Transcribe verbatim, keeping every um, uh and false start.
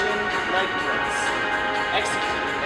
Egyptian night prince, executed